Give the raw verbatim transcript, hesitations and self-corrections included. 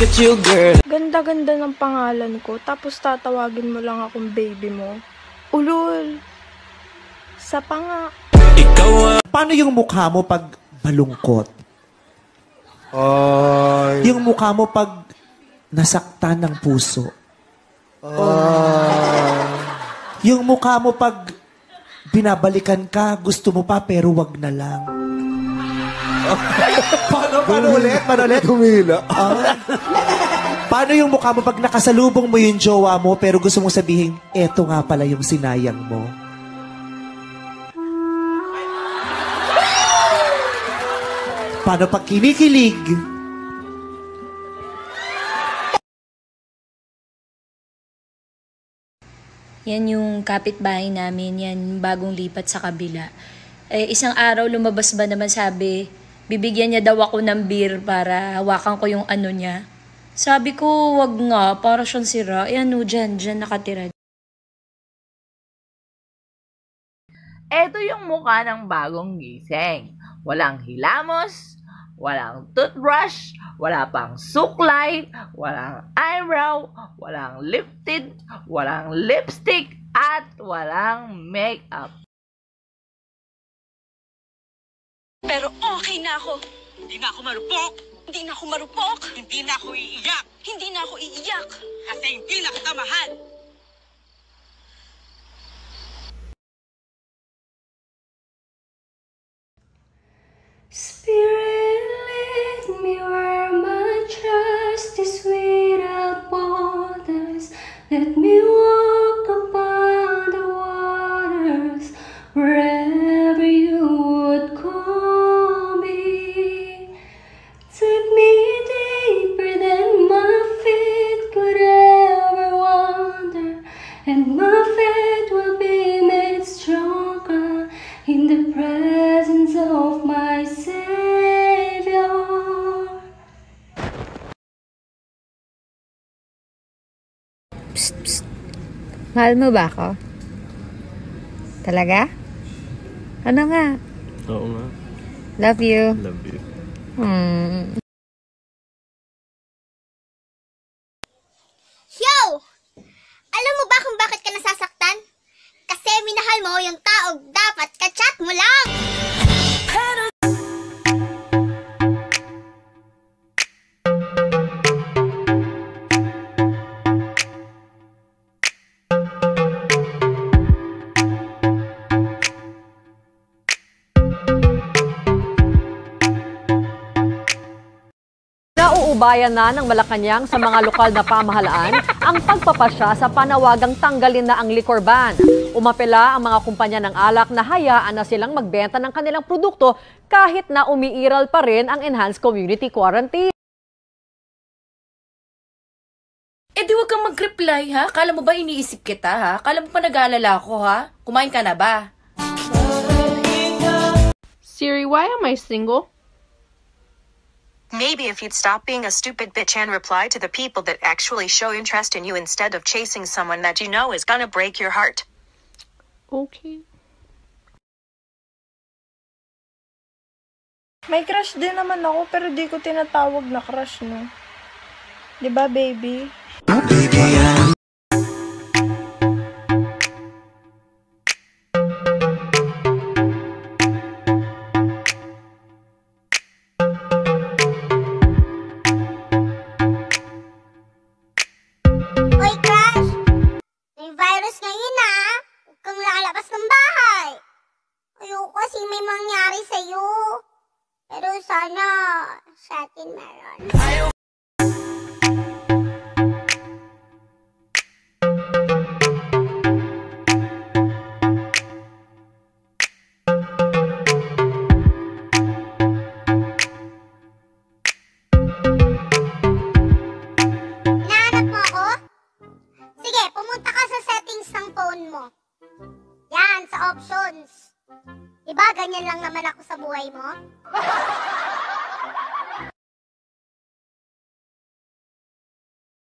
look at you, girl. Ganda-ganda ng pangalan ko, tapos tatawagin mo lang akong baby mo. Ulol. Sa panga. Ikaw, paano yung mukha mo pag malungkot? Ay. Yung mukha mo pag nasaktan ng puso. Ay. Yung mukha mo pag binabalikan ka, gusto mo pa pero wag na lang. Paano, paano ulit? Paano ulit? Gumila. Ah? Paano yung mukha mo pag nakasalubong mo yung jowa mo pero gusto mong sabihin, eto nga pala yung sinayang mo? Paano pag kinikilig? Yan yung kapitbahay namin, yan bagong lipat sa kabila. Eh, isang araw lumabas ba naman sabi, bibigyan niya daw ako ng beer para hawakan ko yung ano niya. Sabi ko, wag nga, para siyang sira. Eh ano, dyan, dyan nakatira. Eto yung mukha ng bagong gising. Walang hilamos, walang toothbrush, wala pang suklay, walang eyebrow, walang lifted, walang lipstick, at walang makeup. Pero okay na ako. Hindi na ako marupok. Hindi na ako marupok. Hindi na ako iiyak. Hindi na ako iiyak. Kasi hindi na kita mahal. Spirit. Let me walk upon the waters, wherever you would call me. Take me deeper than my feet could ever wander, and my faith will be made stronger in the presence of my Savior. Psst, psst. Mahal mo ba ako? Talaga? Ano nga? Oo nga. Love you. Love you. Hmm. Yo! Alam mo ba kung bakit ka nasasaktan? Kasi minahal mo yung taong dapat ka-chat mo lang! Nauubayan na ng Malacanang sa mga lokal na pamahalaan ang pagpapasya sa panawagang tanggalin na ang liquor ban. Umapela ang mga kumpanya ng alak na hayaan na silang magbenta ng kanilang produkto kahit na umiiral pa rin ang enhanced community quarantine. Eh di wag kang mag-reply ha? Kala mo ba iniisip kita ha? Kala mo pa nag-aalala ako ha? Kumain ka na ba? Siri, why am I single? Maybe if you'd stop being a stupid bitch and reply to the people that actually show interest in you instead of chasing someone that you know is gonna break your heart. Okay. May crush din naman ako pero di ko tinatawag na crush, no? Diba, baby? Oh, baby, yeah. Sana sa atin meron. Nahanap mo ako? Sige, pumunta ka sa settings ng phone mo. Yan, sa options. Diba ganyan lang naman ako sa buhay mo?